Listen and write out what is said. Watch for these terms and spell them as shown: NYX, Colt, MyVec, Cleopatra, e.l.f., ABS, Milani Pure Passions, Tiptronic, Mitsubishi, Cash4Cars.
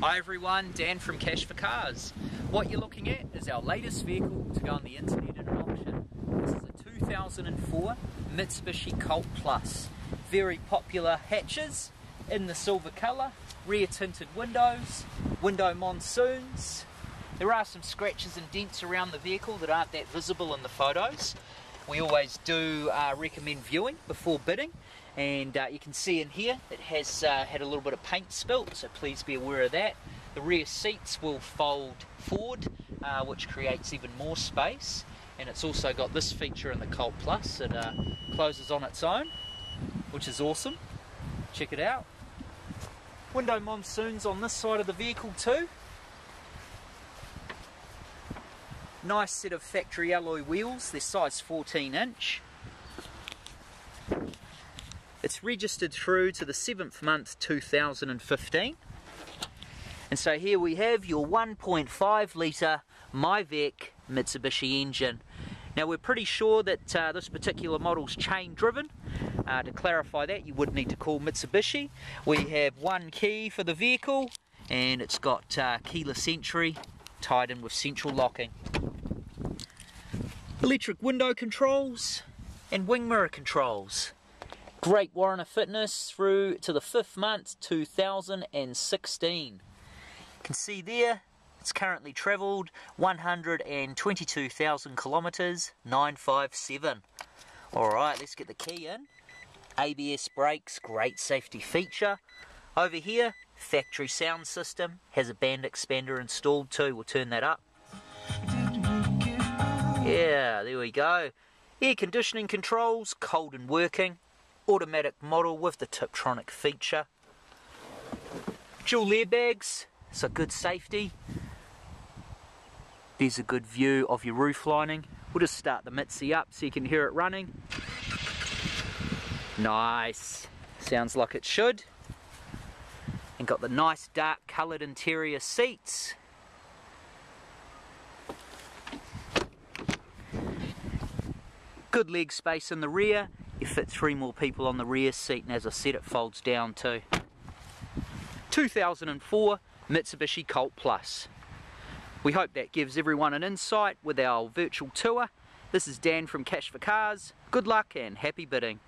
Hi everyone, Dan from Cash for Cars. What you're looking at is our latest vehicle to go on the internet at an auction. This is a 2004 Mitsubishi Colt Plus. Very popular hatches in the silver colour, rear tinted windows, window monsoons. There are some scratches and dents around the vehicle that aren't that visible in the photos. We always do recommend viewing before bidding, and you can see in here it has had a little bit of paint spilt, so please be aware of that. The rear seats will fold forward, which creates even more space, and it's also got this feature in the Colt Plus. It closes on its own, which is awesome. Check it out. Window monsoons on this side of the vehicle too. Nice set of factory alloy wheels, they're size 14 inch. It's registered through to the 7th month 2015. And so here we have your 1.5 litre MyVec Mitsubishi engine. Now we're pretty sure that this particular model's chain driven. To clarify that, you would need to call Mitsubishi. We have one key for the vehicle, and it's got keyless entry tied in with central locking. Electric window controls and wing mirror controls. Great warrant of fitness through to the 5th month 2016. You can see there it's currently travelled 122,000 kilometres, 957. Alright, let's get the key in. ABS brakes, great safety feature. Over here, factory sound system, has a band expander installed too. We'll turn that up. Yeah, there we go. Air conditioning controls, cold and working. Automatic model with the Tiptronic feature. Dual airbags, so good safety. There's a good view of your roof lining. We'll just start the Mitsubishi up so you can hear it running. Nice. Sounds like it should. And got the nice dark coloured interior seats. Good leg space in the rear. You fit three more people on the rear seat, and as I said, it folds down too. 2004 Mitsubishi Colt Plus. We hope that gives everyone an insight with our virtual tour. This is Dan from Cash for Cars. Good luck and happy bidding.